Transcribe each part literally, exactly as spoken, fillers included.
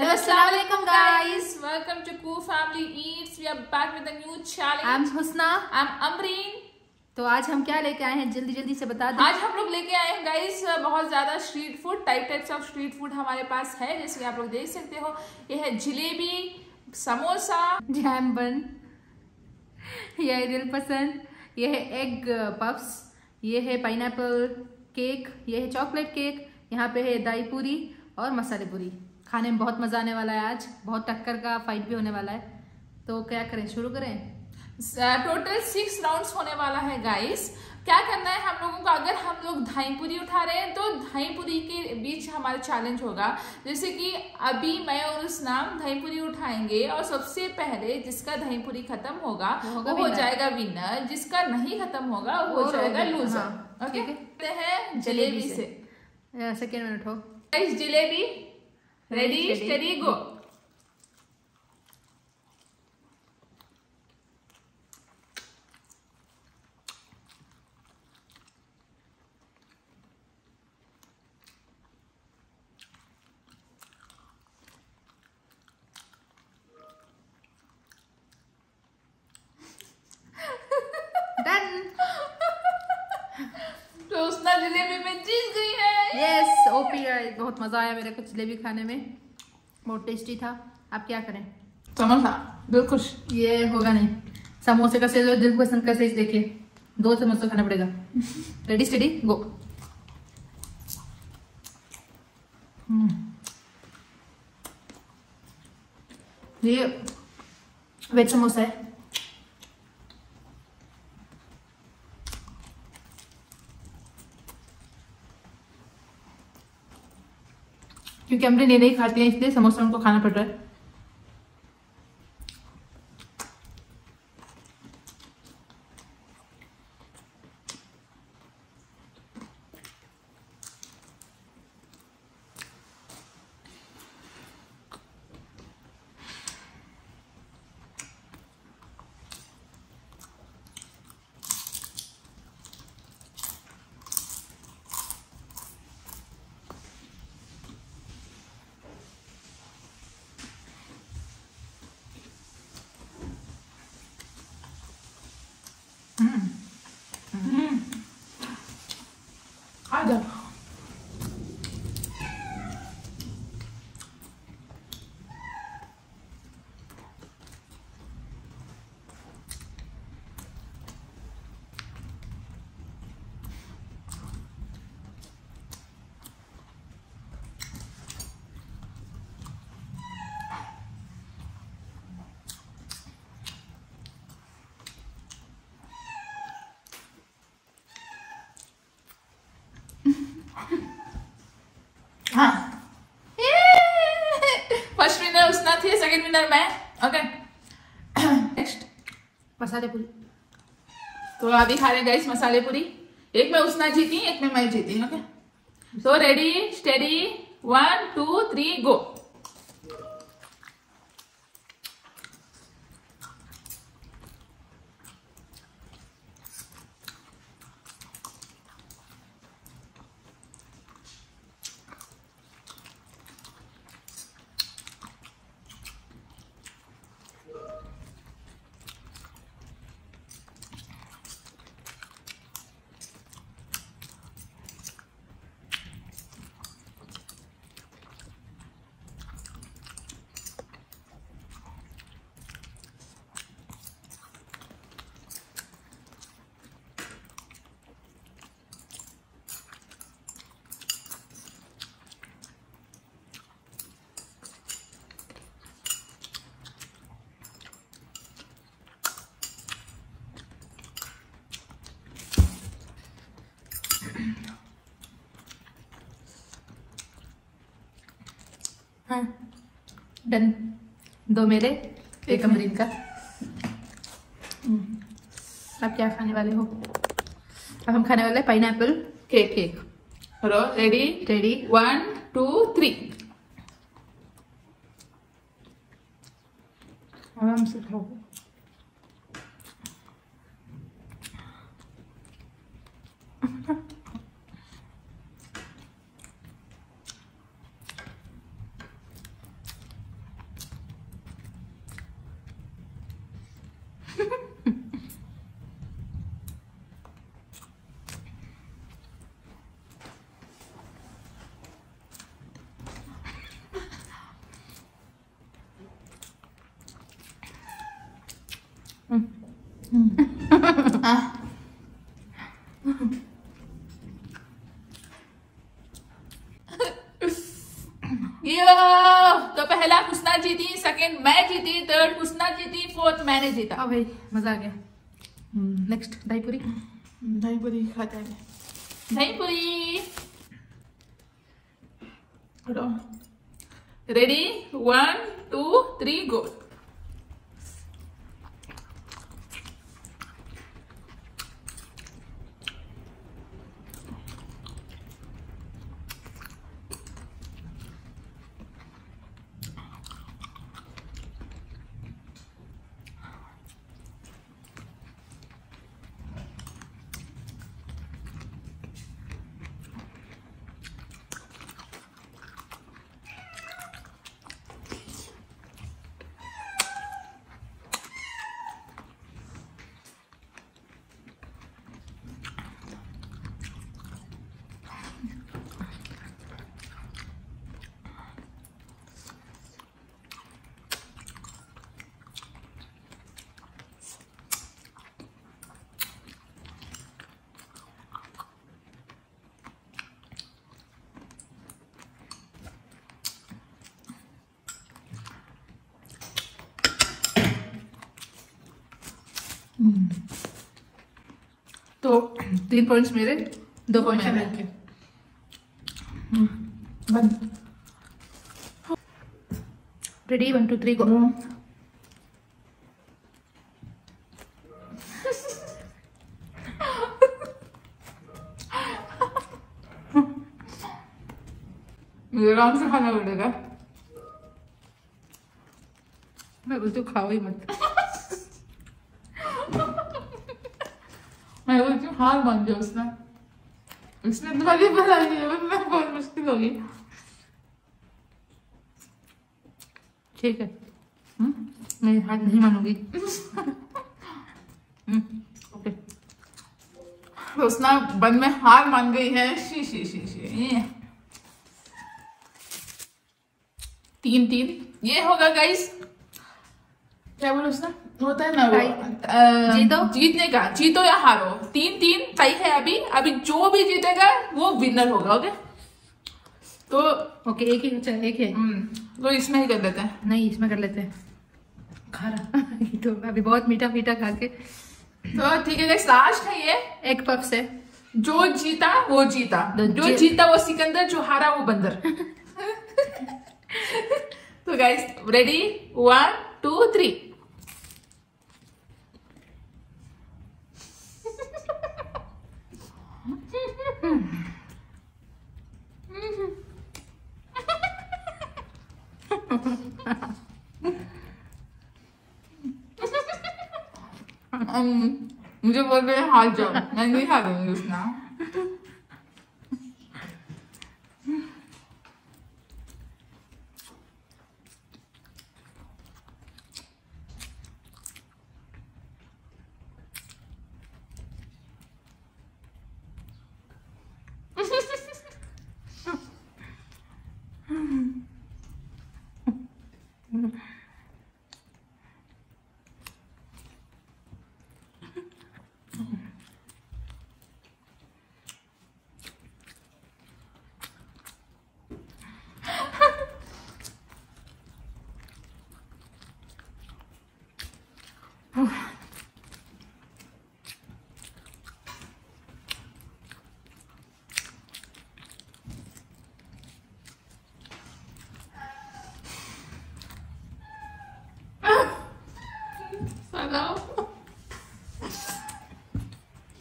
Hello, Assalamualaikum guys. Welcome to Koo Family Eats. We are back with a new challenge. I'm Husna. I'm Ambrin. तो आज हम क्या लेके आए हैं, जल्दी जल्दी से बता दें। आज हम लोग लेके आए हैं गाइस बहुत ज्यादा street food, type types of street food हमारे पास है, जैसे आप लोग देख सकते हो। ये है जलेबी, समोसा, जैम बन, ये है दिल पसंद, ये है एग पफ्स, ये है पाइनएप्पल केक, ये है चॉकलेट केक, यहाँ पे है दाईपूरी और मसाले पूरी। खाने में बहुत मज़ा आने वाला है, आज बहुत टक्कर का फाइट भी होने वाला है। तो क्या करें, शुरू करें। टोटल सिक्स राउंड्स होने वाला है गाइस। क्या करना है हम लोगों को, अगर हम लोग दाहीपुरी उठा रहे हैं तो दाहीपुरी के बीच हमारा चैलेंज होगा। जैसे कि अभी मैं और उस नाम दाहीपुरी उठाएंगे और सबसे पहले जिसका दाहीपुरी खत्म होगा वो हो जाएगा विनर, जिसका नहीं खत्म होगा वो हो जाएगा लूजर। ओके है जलेबी से सेकेंड मिनट हो guys. Jalebi ready steady go. तो उसने जलेबी में जीत गई है। यस ओपी गाइस, बहुत मजा आया मेरे को जलेबी खाने में, बहुत टेस्टी था। आप क्या करें, समोसा बिल्कुल ये होगा नहीं। समोसे का साइज और दिल पसंद का साइज देखिए, दो समोसा खाना पड़ेगा। Ready steady go. ये वेज समोसा है। क्योंकि हमने नहीं, नहीं खाती है इसलिए समोसा उनको खाना पड़ रहा है। हाँ, फर्स्ट विनर उसना थी, सेकंड विनर मैं। ओके नेक्स्ट मसाले पूरी। तो अभी खा रहे गाइस मसाले पूरी। एक में उसना जीती, एक में मैं जीती। ओके तो ready steady one two three go. हाँ डन, दो मेरे एक अमरीन का। आप क्या खाने वाले हो? अब हम खाने वाले हैं pineapple cake cake. Hello ready ready one two three. आराम से खाओ। तो पहला हुस्ना जीती, सेकंड मैं जीती, थर्ड हुस्ना जीती, फोर्थ मैंने जीता। अब भाई मजा आ गया। नेक्स्ट दहीपुरी, दहीपुरी खाते हैं। Dahi puri ready, one two three go. तो तीन पॉइंट्स मेरे, दो पॉइंट्स मेरे। Ready, one two three go. मुझे आराम से खाना पड़ेगा, मैं बोलती हूँ खाओ ही मत। मैं बोलती हूँ हार मान जाओ, उसने उसने तुम्हारी बनाई है, वरना बहुत मुश्किल होगी। ठीक है, मैं हार नहीं मानूंगी। ओके, तो उसने बंद में हार मान गई है। शी शी शी शी तीन तीन ये होगा गाइस। क्या बोलो उसने, होता है ना वो आ, जीतो, जीतने का, जीतो या हारो, तीन तीन सही है। अभी अभी जो भी जीतेगा वो विनर होगा। ओके, तो ओके एक ही अच्छा, एक है तो इसमें ही कर लेते हैं। नहीं, इसमें कर लेते हैं। खा रहा तो अभी बहुत मीठा मीठा खा के। तो ठीक है, लास्ट है ये, एक पफ से जो जीता वो जीता, जो जी... जीता वो सिकंदर, जो हारा वो बंदर। तो guys ready, one two three. मुझे बोल रहे हाथ जाओ, मैं नहीं खा दूंगी उसना।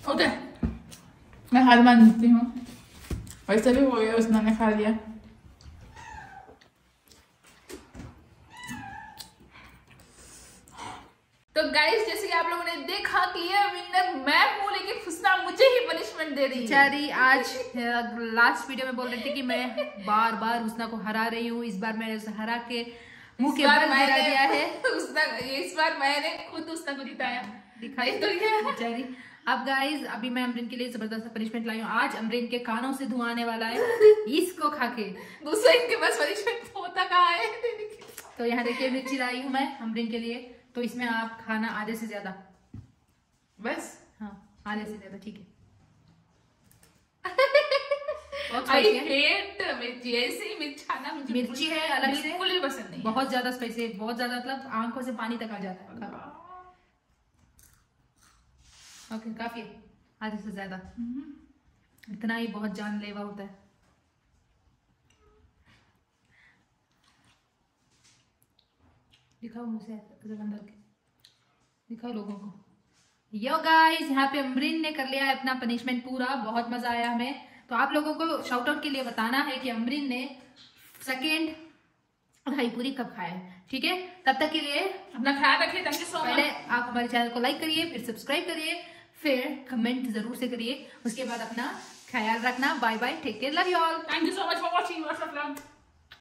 ओके, मैं हार मान देती हूँ। वैसे भी हो गया, उसने खा लिया। तो गाइस, जैसे कि आप लोगों ने देखा कि ये विनर मैं हूँ, लेकिन हुस्ना मुझे ही पनिशमेंट दे रही है। चारी आज लास्ट वीडियो में बोल रही थी कि मैं बार बार हुस्ना को हरा रही हूँ, इस बार मैंने उसे हरा के मुंह के बार मारा गया है। इस बार मैंने खुद उसका जिताया दिखाई तो बेचारी। अब गाइज अभी मैं अमरीन के लिए जबरदस्त पनिशमेंट लाई हूँ। आज अमरीन के कानों से धुआं आने वाला है इसको खा के। दूसरा इनके पास पनिशमेंट होता कहाँ है। तो यहाँ देखिए मिर्ची लाई हूँ मैं अमरीन के लिए। तो इसमें आप खाना आधे से ज्यादा, बस हाँ आधे से ज्यादा, ठीक है। मिर्ची ऐसी मिर्ची मिर्ची है अलग से बिल्कुल भी पसंद नहीं, बहुत ज्यादा स्पाइसी, बहुत ज्यादा मतलब आंखों से पानी तक आ जाता है। ओके काफी है, आधे से ज्यादा इतना ही बहुत जानलेवा होता है। दिखाओ मुझे अंदर के, दिखाओ लोगों को। यो गाइस यहाँ पे अमरीन ने कर लिया है अपना पनिशमेंट पूरा, बहुत मजा आया हमें। तो आप लोगों को शाउट आउट के लिए बताना है कि अमरीन ने सेकेंड दहीपुरी कब खाया है, ठीक है। तब तक के लिए अपना ख्याल रखिए। Thank you so much. पहले आप हमारे चैनल को लाइक करिए, फिर सब्सक्राइब करिए, फिर कमेंट जरूर से करिए। उसके बाद अपना ख्याल रखना। Bye bye, take care, love you all. Thank you so much for watching.